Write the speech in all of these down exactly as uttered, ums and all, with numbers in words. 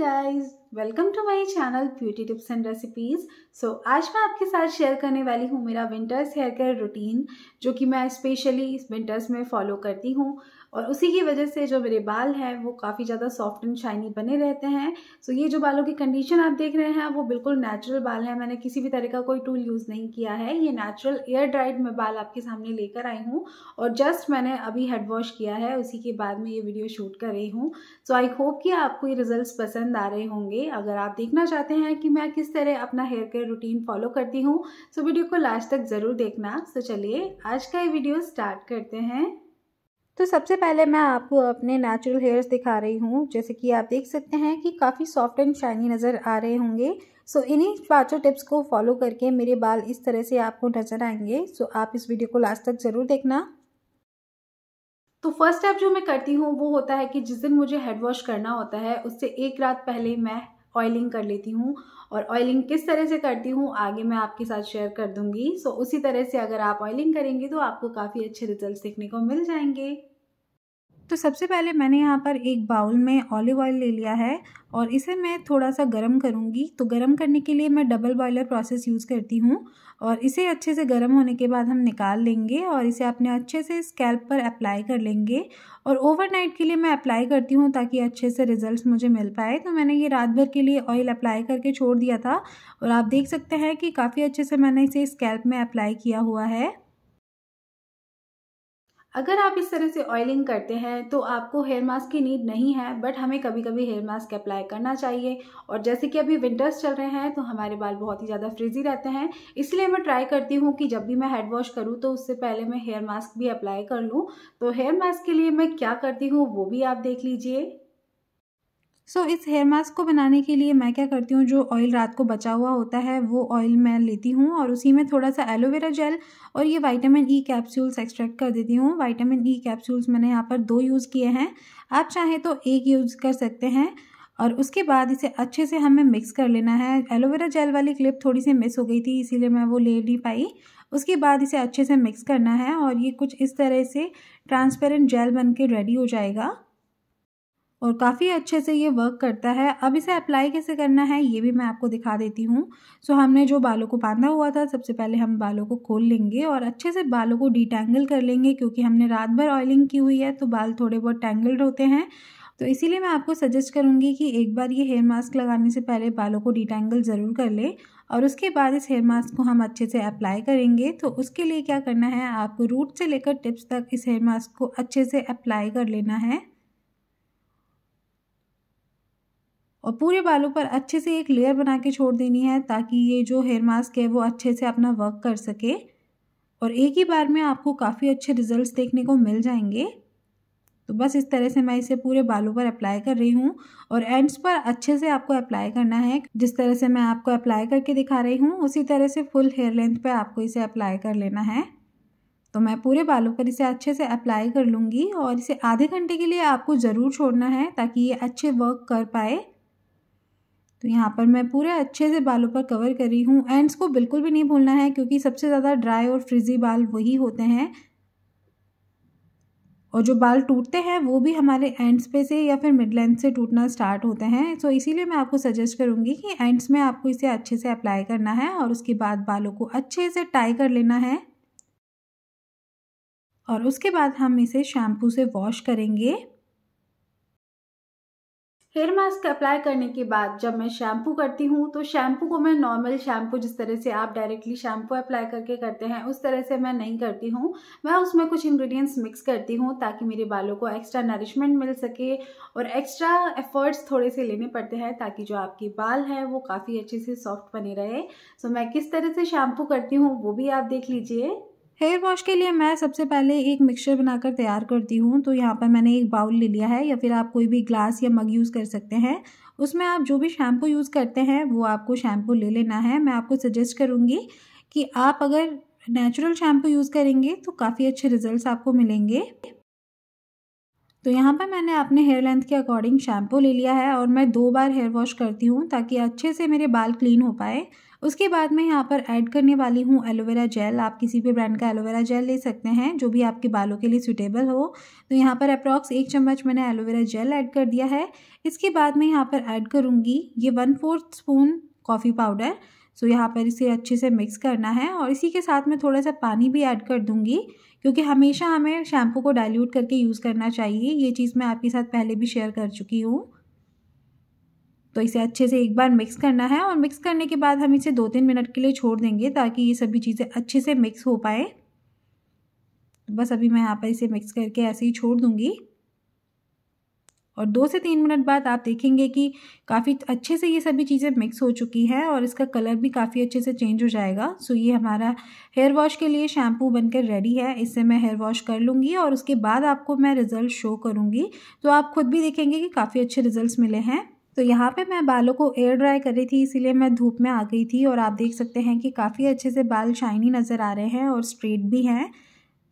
Guys, welcome to my channel beauty tips and recipes. So आज मैं आपके साथ शेयर करने वाली हूँ मेरा विंटर्स हेयर केयर रूटीन, जो कि मैं स्पेशली इस विंटर्स में फॉलो करती हूँ और उसी की वजह से जो मेरे बाल हैं वो काफ़ी ज़्यादा सॉफ्ट एंड शाइनी बने रहते हैं। सो so, ये जो बालों की कंडीशन आप देख रहे हैं वो बिल्कुल नेचुरल बाल है। मैंने किसी भी तरह का कोई टूल यूज़ नहीं किया है। ये नेचुरल एयर ड्राइड मैं बाल आपके सामने लेकर आई हूँ और जस्ट मैंने अभी हेड वॉश किया है, उसी के बाद में ये वीडियो शूट कर रही हूँ। सो आई होप कि आपको ये रिजल्ट्स पसंद आ रहे होंगे। अगर आप देखना चाहते हैं कि मैं किस तरह अपना हेयर केयर रूटीन फॉलो करती हूँ, सो so, वीडियो को लास्ट तक ज़रूर देखना। सो so, चलिए आज का ये वीडियो स्टार्ट करते हैं। तो सबसे पहले मैं आपको अपने नेचुरल हेयर्स दिखा रही हूँ, जैसे कि आप देख सकते हैं कि काफ़ी सॉफ्ट एंड शाइनी नज़र आ रहे होंगे। सो इन्हीं पाँचों टिप्स को फॉलो करके मेरे बाल इस तरह से आपको नज़र आएंगे। सो आप इस वीडियो को लास्ट तक ज़रूर देखना। तो फर्स्ट स्टेप जो मैं करती हूँ वो होता है कि जिस दिन मुझे हेड वॉश करना होता है उससे एक रात पहले मैं ऑयलिंग कर लेती हूँ, और ऑयलिंग किस तरह से करती हूँ आगे मैं आपके साथ शेयर कर दूंगी। सो उसी तरह से अगर आप ऑयलिंग करेंगे तो आपको काफ़ी अच्छे रिजल्ट्स देखने को मिल जाएंगे। तो सबसे पहले मैंने यहाँ पर एक बाउल में ऑलिव ऑयल ले लिया है और इसे मैं थोड़ा सा गर्म करूँगी। तो गर्म करने के लिए मैं डबल बॉयलर प्रोसेस यूज़ करती हूँ, और इसे अच्छे से गर्म होने के बाद हम निकाल लेंगे और इसे अपने अच्छे से स्कैल्प पर अप्लाई कर लेंगे। और ओवरनाइट के लिए मैं अप्लाई करती हूँ ताकि अच्छे से रिजल्ट्स मुझे मिल पाए। तो मैंने ये रात भर के लिए ऑयल अप्लाई करके छोड़ दिया था और आप देख सकते हैं कि काफ़ी अच्छे से मैंने इसे स्कैल्प में अप्लाई किया हुआ है। अगर आप इस तरह से ऑयलिंग करते हैं तो आपको हेयर मास्क की नीड नहीं है, बट हमें कभी कभी हेयर मास्क अप्लाई करना चाहिए। और जैसे कि अभी विंटर्स चल रहे हैं तो हमारे बाल बहुत ही ज़्यादा फ्रिजी रहते हैं, इसलिए मैं ट्राई करती हूँ कि जब भी मैं हेड वॉश करूँ तो उससे पहले मैं हेयर मास्क भी अप्लाई कर लूँ। तो हेयर मास्क के लिए मैं क्या करती हूँ वो भी आप देख लीजिए। सो so, इस हेयर मास्क को बनाने के लिए मैं क्या करती हूँ, जो ऑयल रात को बचा हुआ होता है वो ऑयल मैं लेती हूँ और उसी में थोड़ा सा एलोवेरा जेल और ये वाइटामिन ई कैप्सूल्स एक्सट्रैक्ट कर देती हूँ। वाइटामिन ई कैप्सूल्स मैंने यहाँ पर दो यूज़ किए हैं, आप चाहें तो एक यूज़ कर सकते हैं। और उसके बाद इसे अच्छे से हमें मिक्स कर लेना है। एलोवेरा जेल वाली क्लिप थोड़ी सी मिस हो गई थी, इसीलिए मैं वो ले नहीं पाई। उसके बाद इसे अच्छे से मिक्स करना है और ये कुछ इस तरह से ट्रांसपेरेंट जेल बन के रेडी हो जाएगा और काफ़ी अच्छे से ये वर्क करता है। अब इसे अप्लाई कैसे करना है ये भी मैं आपको दिखा देती हूँ। सो हमने जो बालों को बांधा हुआ था, सबसे पहले हम बालों को खोल लेंगे और अच्छे से बालों को डिटैंगल कर लेंगे, क्योंकि हमने रात भर ऑयलिंग की हुई है तो बाल थोड़े बहुत टैंगल्ड होते हैं। तो इसीलिए मैं आपको सजेस्ट करूँगी कि एक बार ये हेयर मास्क लगाने से पहले बालों को डिटैंगल ज़रूर कर लें। और उसके बाद इस हेयर मास्क को हम अच्छे से अप्लाई करेंगे। तो उसके लिए क्या करना है, आपको रूट से लेकर टिप्स तक इस हेयर मास्क को अच्छे से अप्लाई कर लेना है और पूरे बालों पर अच्छे से एक लेयर बना के छोड़ देनी है, ताकि ये जो हेयर मास्क है वो अच्छे से अपना वर्क कर सके। और एक ही बार में आपको काफ़ी अच्छे रिजल्ट्स देखने को मिल जाएंगे। तो बस इस तरह से मैं इसे पूरे बालों पर अप्लाई कर रही हूँ और एंड्स पर अच्छे से आपको अप्लाई करना है। जिस तरह से मैं आपको अप्लाई करके दिखा रही हूँ उसी तरह से फुल हेयर लेंथ पर आपको इसे अप्लाई कर लेना है। तो मैं पूरे बालों पर इसे अच्छे से अप्लाई कर लूँगी और इसे आधे घंटे के लिए आपको ज़रूर छोड़ना है ताकि ये अच्छे वर्क कर पाए। तो यहाँ पर मैं पूरे अच्छे से बालों पर कवर कर रही हूँ। एंड्स को बिल्कुल भी नहीं भूलना है, क्योंकि सबसे ज़्यादा ड्राई और फ्रिजी बाल वही होते हैं, और जो बाल टूटते हैं वो भी हमारे एंड्स पे से या फिर मिड लेंथ से टूटना स्टार्ट होते हैं। सो इसीलिए मैं आपको सजेस्ट करूँगी कि एंड्स में आपको इसे अच्छे से अप्लाई करना है और उसके बाद बालों को अच्छे से टाई कर लेना है। और उसके बाद हम इसे शैम्पू से वॉश करेंगे। हेयर मास्क अप्लाई करने के बाद जब मैं शैम्पू करती हूँ तो शैम्पू को मैं नॉर्मल शैम्पू, जिस तरह से आप डायरेक्टली शैम्पू अप्लाई करके करते हैं उस तरह से मैं नहीं करती हूँ। मैं उसमें कुछ इंग्रेडिएंट्स मिक्स करती हूँ ताकि मेरे बालों को एक्स्ट्रा नरिशमेंट मिल सके, और एक्स्ट्रा एफर्ट्स थोड़े से लेने पड़ते हैं ताकि जो आपके बाल हैं वो काफ़ी अच्छे से सॉफ्ट बने रहे। सो मैं किस तरह से शैम्पू करती हूँ वो भी आप देख लीजिए। हेयर वॉश के लिए मैं सबसे पहले एक मिक्सचर बनाकर तैयार करती हूँ। तो यहाँ पर मैंने एक बाउल ले लिया है, या फिर आप कोई भी ग्लास या मग यूज़ कर सकते हैं। उसमें आप जो भी शैम्पू यूज़ करते हैं वो आपको शैम्पू ले लेना है। मैं आपको सजेस्ट करूँगी कि आप अगर नेचुरल शैम्पू यूज़ करेंगे तो काफ़ी अच्छे रिजल्ट्स आपको मिलेंगे। तो यहाँ पर मैंने अपने हेयर लेंथ के अकॉर्डिंग शैम्पू ले लिया है और मैं दो बार हेयर वॉश करती हूँ ताकि अच्छे से मेरे बाल क्लीन हो पाए। उसके बाद मैं यहाँ पर ऐड करने वाली हूँ एलोवेरा जेल। आप किसी भी ब्रांड का एलोवेरा जेल ले सकते हैं जो भी आपके बालों के लिए सूटेबल हो। तो यहाँ पर अप्रॉक्स एक चम्मच मैंने एलोवेरा जेल ऐड कर दिया है। इसके बाद मैं यहाँ पर ऐड करूँगी ये one fourth spoon coffee powder. So so, यहाँ पर इसे अच्छे से मिक्स करना है और इसी के साथ मैं थोड़ा सा पानी भी ऐड कर दूंगी, क्योंकि हमेशा हमें शैम्पू को डाइल्यूट करके यूज़ करना चाहिए। ये चीज़ मैं आपके साथ पहले भी शेयर कर चुकी हूँ। तो इसे अच्छे से एक बार मिक्स करना है और मिक्स करने के बाद हम इसे दो तीन मिनट के लिए छोड़ देंगे ताकि ये सभी चीज़ें अच्छे से मिक्स हो पाए। बस अभी मैं यहाँ पर इसे मिक्स करके ऐसे ही छोड़ दूँगी और दो से तीन मिनट बाद आप देखेंगे कि काफ़ी अच्छे से ये सभी चीज़ें मिक्स हो चुकी हैं और इसका कलर भी काफ़ी अच्छे से चेंज हो जाएगा। सो ये हमारा हेयर वॉश के लिए शैम्पू बनकर रेडी है। इससे मैं हेयर वॉश कर लूँगी और उसके बाद आपको मैं रिज़ल्ट शो करूँगी, तो आप खुद भी देखेंगे कि काफ़ी अच्छे रिजल्ट मिले हैं। तो यहाँ पे मैं बालों को एयर ड्राई कर रही थी, इसीलिए मैं धूप में आ गई थी और आप देख सकते हैं कि काफ़ी अच्छे से बाल शाइनी नज़र आ रहे हैं और स्ट्रेट भी हैं।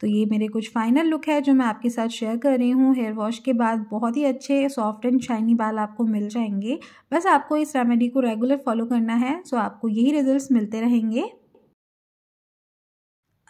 तो ये मेरे कुछ फाइनल लुक है जो मैं आपके साथ शेयर कर रही हूँ। हेयर वॉश के बाद बहुत ही अच्छे सॉफ्ट एंड शाइनी बाल आपको मिल जाएंगे। बस आपको इस रेमेडी को रेगुलर फॉलो करना है, सो आपको यही रिजल्ट्स मिलते रहेंगे।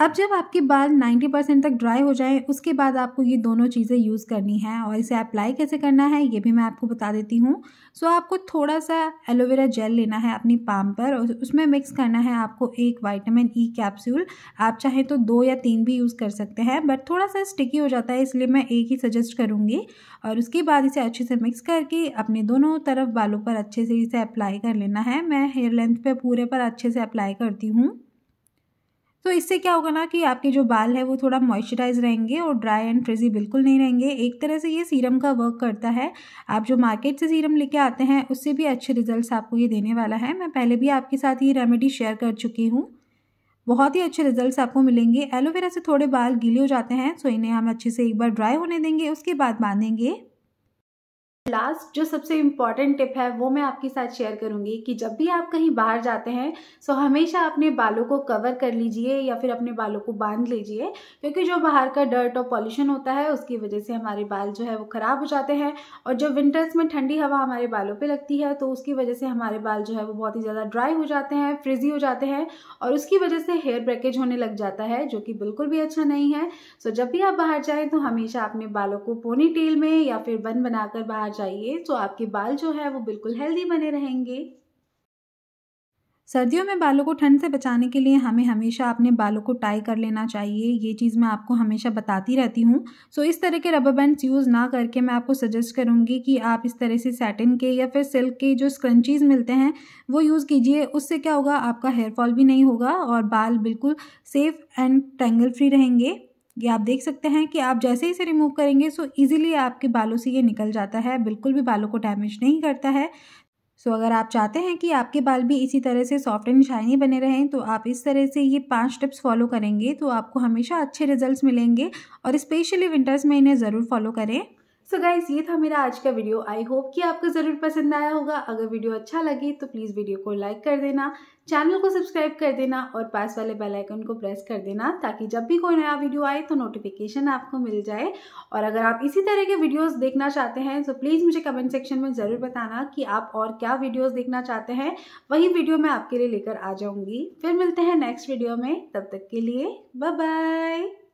अब जब आपके बाल नब्बे परसेंट तक ड्राई हो जाएं, उसके बाद आपको ये दोनों चीज़ें यूज़ करनी है और इसे अप्लाई कैसे करना है ये भी मैं आपको बता देती हूँ। सो आपको थोड़ा सा एलोवेरा जेल लेना है अपनी पाम पर और उसमें मिक्स करना है आपको एक विटामिन ई कैप्सूल। आप चाहे तो दो या तीन भी यूज़ कर सकते हैं, बट थोड़ा सा स्टिकी हो जाता है इसलिए मैं एक ही सजेस्ट करूँगी। और उसके बाद इसे अच्छे से मिक्स करके अपने दोनों तरफ बालों पर अच्छे से इसे अप्लाई कर लेना है। मैं हेयर लेंथ पर पूरे पर अच्छे से अप्लाई करती हूँ, तो इससे क्या होगा ना कि आपके जो बाल है वो थोड़ा मॉइस्चराइज रहेंगे और ड्राई एंड फ्रिजी बिल्कुल नहीं रहेंगे। एक तरह से ये सीरम का वर्क करता है। आप जो मार्केट से सीरम लेके आते हैं उससे भी अच्छे रिजल्ट्स आपको ये देने वाला है। मैं पहले भी आपके साथ ये रेमेडी शेयर कर चुकी हूँ, बहुत ही अच्छे रिजल्ट्स आपको मिलेंगे। एलोवेरा से थोड़े बाल गीले हो जाते हैं, सो इन्हें हम अच्छे से एक बार ड्राई होने देंगे, उसके बाद बांधेंगे। लास्ट जो सबसे इम्पॉर्टेंट टिप है वो मैं आपके साथ शेयर करूंगी कि जब भी आप कहीं बाहर जाते हैं सो हमेशा अपने बालों को कवर कर लीजिए या फिर अपने बालों को बांध लीजिए, क्योंकि जो बाहर का डर्ट और पॉल्यूशन होता है उसकी वजह से हमारे बाल जो है वो ख़राब हो जाते हैं। और जब विंटर्स में ठंडी हवा हमारे बालों पर लगती है तो उसकी वजह से हमारे बाल जो है वो बहुत ही ज़्यादा ड्राई हो जाते हैं, फ्रिजी हो जाते हैं और उसकी वजह से हेयर ब्रेकेज होने लग जाता है, जो कि बिल्कुल भी अच्छा नहीं है। सो जब भी आप बाहर जाएँ तो हमेशा अपने बालों को पोनी टेल में या फिर बन बनाकर बाहर चाहिए, तो आपके बाल जो है वो बिल्कुल हेल्दी बने रहेंगे। सर्दियों में बालों को ठंड से बचाने के लिए हमें हमेशा अपने बालों को टाई कर लेना चाहिए, ये चीज़ मैं आपको हमेशा बताती रहती हूँ। सो इस तरह के रबर बैंड्स यूज़ ना करके मैं आपको सजेस्ट करूँगी कि आप इस तरह से सैटिन के या फिर सिल्क के जो स्क्रंचीज़ मिलते हैं वो यूज़ कीजिए। उससे क्या होगा, आपका हेयरफॉल भी नहीं होगा और बाल बिल्कुल सेफ़ एंड टैंगल फ्री रहेंगे। ये आप देख सकते हैं कि आप जैसे ही इसे रिमूव करेंगे सो इजीली आपके बालों से ये निकल जाता है, बिल्कुल भी बालों को डैमेज नहीं करता है। सो अगर आप चाहते हैं कि आपके बाल भी इसी तरह से सॉफ्ट एंड शाइनी बने रहें तो आप इस तरह से ये पांच टिप्स फॉलो करेंगे तो आपको हमेशा अच्छे रिजल्ट्स मिलेंगे और स्पेशली विंटर्स में इन्हें ज़रूर फॉलो करें। सो गाइज़, ये था मेरा आज का वीडियो। आई होप कि आपको ज़रूर पसंद आया होगा। अगर वीडियो अच्छा लगे तो प्लीज़ वीडियो को लाइक कर देना, चैनल को सब्सक्राइब कर देना और पास वाले बेल आइकन को प्रेस कर देना ताकि जब भी कोई नया वीडियो आए तो नोटिफिकेशन आपको मिल जाए। और अगर आप इसी तरह के वीडियोस देखना चाहते हैं तो प्लीज़ मुझे कमेंट सेक्शन में ज़रूर बताना कि आप और क्या वीडियोस देखना चाहते हैं, वही वीडियो मैं आपके लिए लेकर आ जाऊँगी। फिर मिलते हैं नेक्स्ट वीडियो में, तब तक के लिए बाय बाय।